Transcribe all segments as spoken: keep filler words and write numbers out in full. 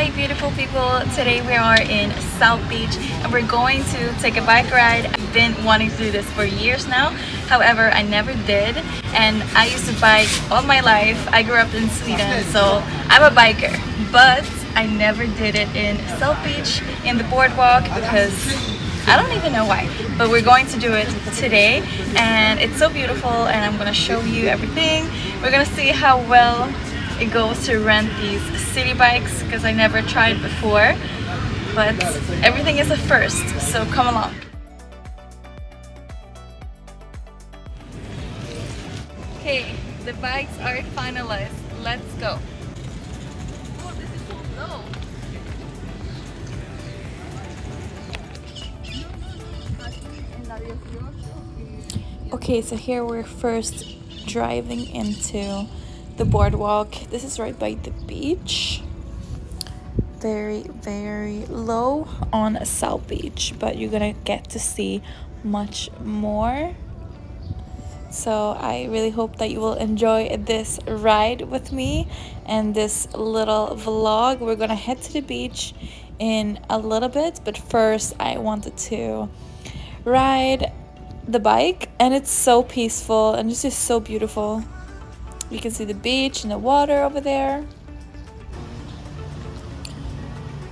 Hi beautiful people, today we are in South Beach and we're going to take a bike ride. I've been wanting to do this for years now, however I never did, and I used to bike all my life. I grew up in Sweden, so I'm a biker, but I never did it in South Beach in the boardwalk because I don't even know why, but we're going to do it today and it's so beautiful and I'm gonna show you everything. We're gonna see how well it goes to rent these city bikes because I never tried before, but everything is a first, so come along. Okay, the bikes are finalized. Let's go. Oh, this is so low. Okay, so here we're first driving into the boardwalk. This is right by the beach. Very, very low on South Beach, but you're gonna get to see much more. So I really hope that you will enjoy this ride with me and this little vlog. We're gonna head to the beach in a little bit, but first I wanted to ride the bike, and it's so peaceful and it's just so beautiful. You can see the beach and the water over there.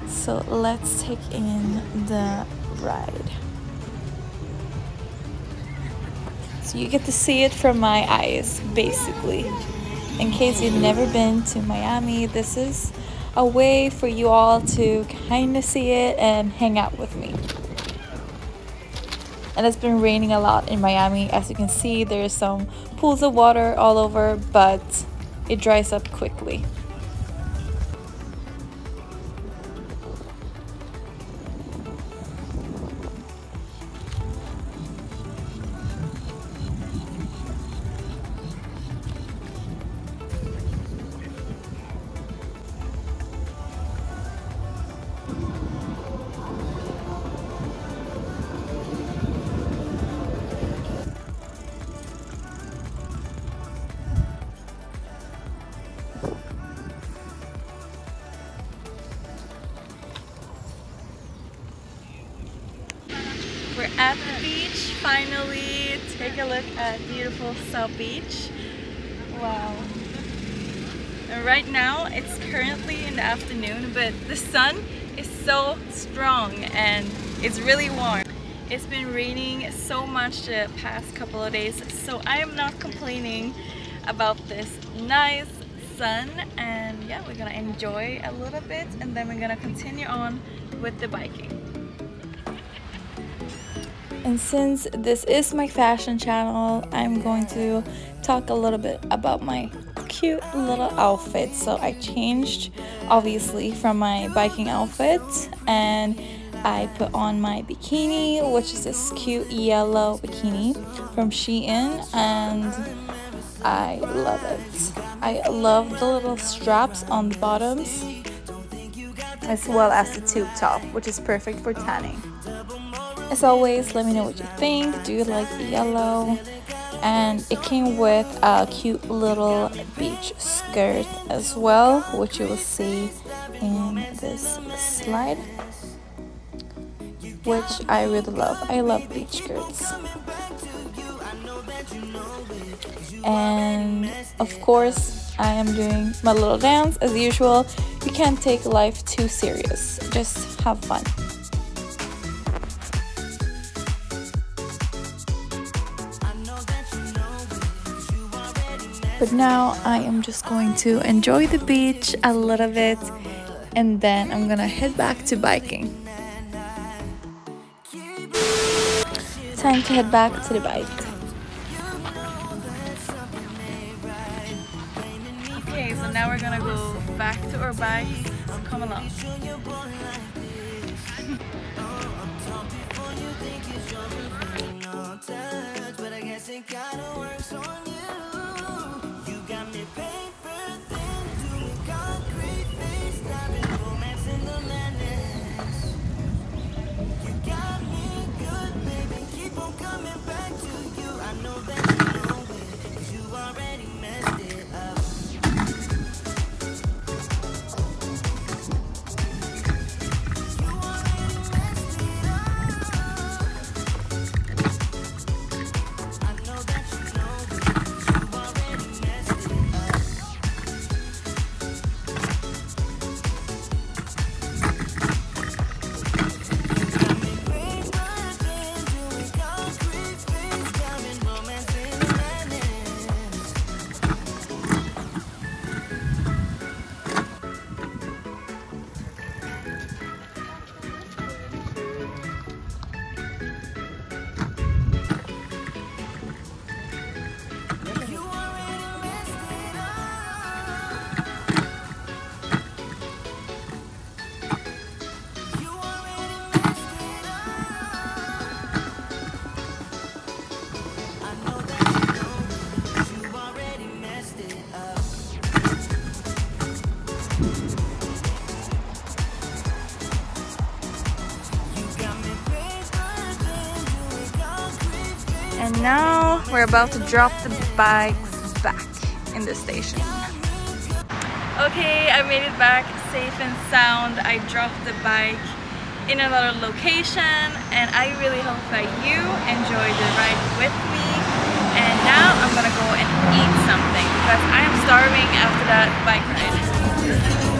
So let's take in the ride. So you get to see it from my eyes, basically. In case you've never been to Miami, this is a way for you all to kind of see it and hang out with me. And it's been raining a lot in Miami. As you can see, there's some pools of water all over, but it dries up quickly. We're at the beach, finally. Take a look at beautiful South Beach. Wow. And right now, it's currently in the afternoon, but the sun is so strong and it's really warm. It's been raining so much the past couple of days, so I am not complaining about this nice sun. And yeah, we're gonna enjoy a little bit and then we're gonna continue on with the biking. And since this is my fashion channel, I'm going to talk a little bit about my cute little outfit. So I changed, obviously, from my biking outfit, and I put on my bikini, which is this cute yellow bikini from Shein, and I love it. I love the little straps on the bottoms, as well as the tube top, which is perfect for tanning. As always, let me know what you think. Do you like the yellow? And it came with a cute little beach skirt as well, which you will see in this slide, which I really love. I love beach skirts. And of course, I am doing my little dance as usual. You can't take life too serious. Just have fun. But now I am just going to enjoy the beach a little bit and then I'm gonna head back to biking. Time to head back to the bike. Okay, so now we're gonna go back to our bike. Come along. We're about to drop the bags back in the station. Okay, I made it back safe and sound. I dropped the bike in another location, and I really hope that you enjoyed the ride with me. And now I'm gonna go and eat something because I am starving after that bike ride.